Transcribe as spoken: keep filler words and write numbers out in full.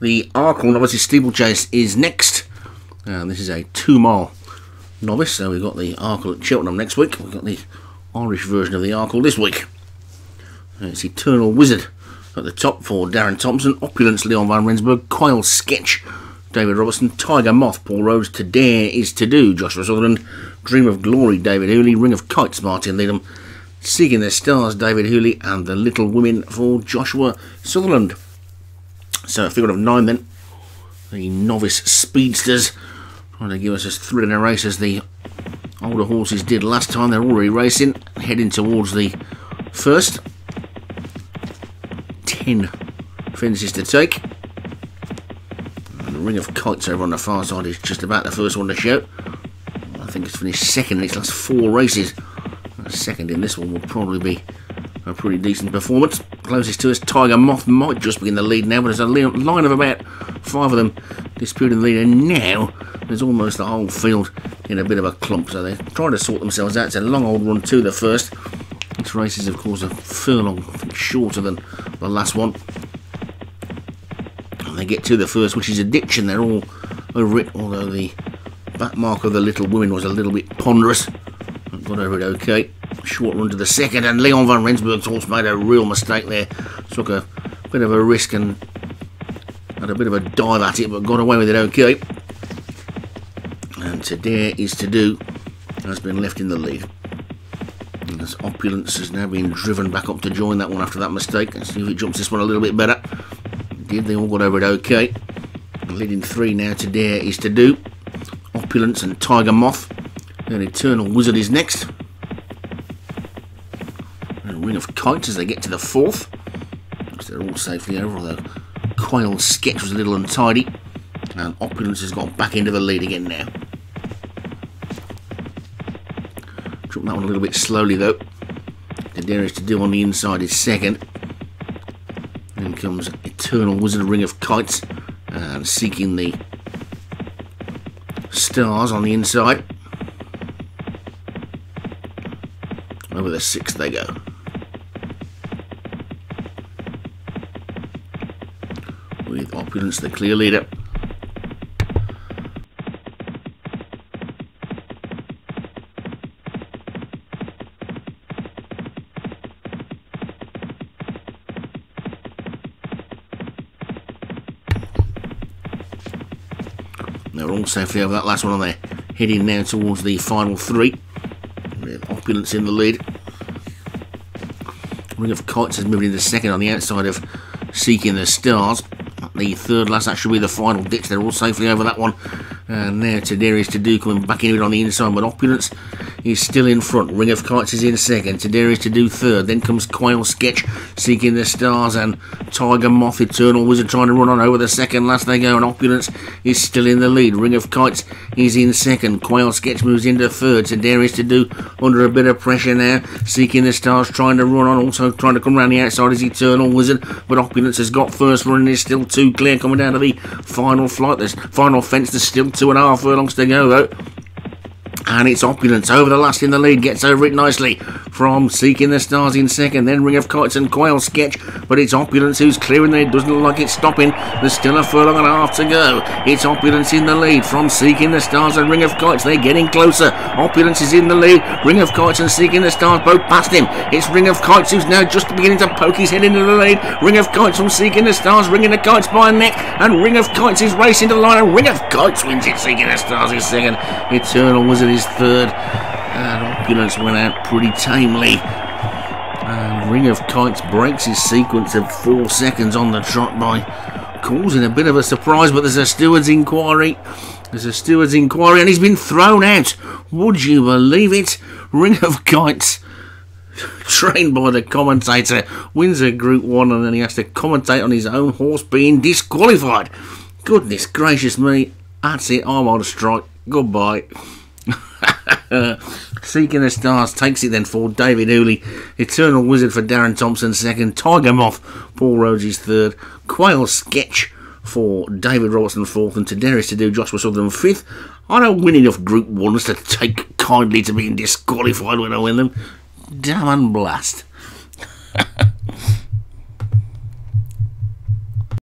The Arkle Novice's Steeplechase is next. Um, this is a two-mile novice, so we've got the Arkle at Cheltenham next week. We've got the Irish version of the Arkle this week. And it's Eternal Wizard at the top for Darren Thompson, Opulence, Leon van Rensburg, Quail Sketch, David Robertson, Tiger Moth, Paul Rhodes, To Dare Is To Do, Joshua Sutherland, Dream of Glory, David Hooley, Ring of Kites, Martin Leadham, Seeking the Stars, David Hooley, and The Little Women for Joshua Sutherland. So a figure of nine then, the novice speedsters, trying to give us a thrill in a race as the older horses did last time. They're already racing, heading towards the first. Ten fences to take. And the Ring of Kites over on the far side is just about the first one to show. I think it's finished second in its last four races. Second in this one will probably be a pretty decent performance. Closest to us, Tiger Moth might just be in the lead now, but there's a line of about five of them disputing the lead, and now there's almost the whole field in a bit of a clump, so they're trying to sort themselves out. It's a long old run to the first. This race is of course a furlong I think, shorter than the last one. And they get to the first, which is a ditch, and they're all over it, although the back mark of the Little Women was a little bit ponderous. Got over it okay. Short run to the second, and Leon van Rensburg's horse made a real mistake there. Took a bit of a risk and had a bit of a dive at it, but got away with it okay. And To Dare Is To Do has been left in the lead. And this Opulence has now been driven back up to join that one after that mistake. Let's see if it jumps this one a little bit better. It did, they all got over it okay. Leading three now, To Dare Is To Do, Opulence and Tiger Moth. Then Eternal Wizard is next. And a Ring of Kites as they get to the fourth. They're all safely over, although Quail Sketch was a little untidy. And Opulence has got back into the lead again now. Drop that one a little bit slowly though. The Dare Is To Do on the inside is second. Then comes Eternal Wizard, Ring of Kites, and Seeking the Stars on the inside. Over the sixth they go. With Opulence the clear leader. They're all safely over that last one, and they're heading now towards the final three. With Opulence in the lead. Ring of Kites is moving into second on the outside of Seeking the Stars. The third last, that should be the final ditch. They're all safely over that one. And now To Dare Is To Do coming back in on the inside, but Opulence is still in front. Ring of Kites is in second. To Dare Is To Do third. Then comes Quail Sketch, Seeking the Stars, and Tiger Moth. Eternal Wizard trying to run on over the second last they go, and Opulence is still in the lead. Ring of Kites is in second. Quail Sketch moves into third. To Dare Is To Do under a bit of pressure now. Seeking the Stars trying to run on, also trying to come round the outside is Eternal Wizard, but Opulence has got first run and is still too clear coming down to the final flight. There's final fence. There's still two and a half furlongs to go though. And it's Opulence over the last in the lead, gets over it nicely from Seeking the Stars in second, then Ring of Kites and Quail Sketch, but it's Opulence who's clearing there. It doesn't look like it's stopping. There's still a furlong and a half to go. It's Opulence in the lead from Seeking the Stars and Ring of Kites. They're getting closer. Opulence is in the lead. Ring of Kites and Seeking the Stars both past him. It's Ring of Kites who's now just beginning to poke his head into the lead. Ring of Kites from Seeking the Stars, Ringing the Kites by a neck, and Ring of Kites is racing to the line, and Ring of Kites wins it. Seeking the Stars is second. Eternal Wizard is third, and Opulence went out pretty tamely. And Ring of Kites breaks his sequence of four seconds on the trot by causing a bit of a surprise, but there's a steward's inquiry. There's a steward's inquiry, and he's been thrown out. Would you believe it? Ring of Kites, trained by the commentator, wins a Group One, and then he has to commentate on his own horse being disqualified. Goodness gracious me! That's it. I'm on a strike. Goodbye. Seeking the Stars takes it then for David Hooley, Eternal Wizard for Darren Thompson second, Tiger Moth, Paul Rhodes is third, Quail Sketch for David Robertson fourth, and To Dare Is To Do, Joshua Sutherland fifth. I don't win enough Group Ones to take kindly to being disqualified when I win them. Damn and blast.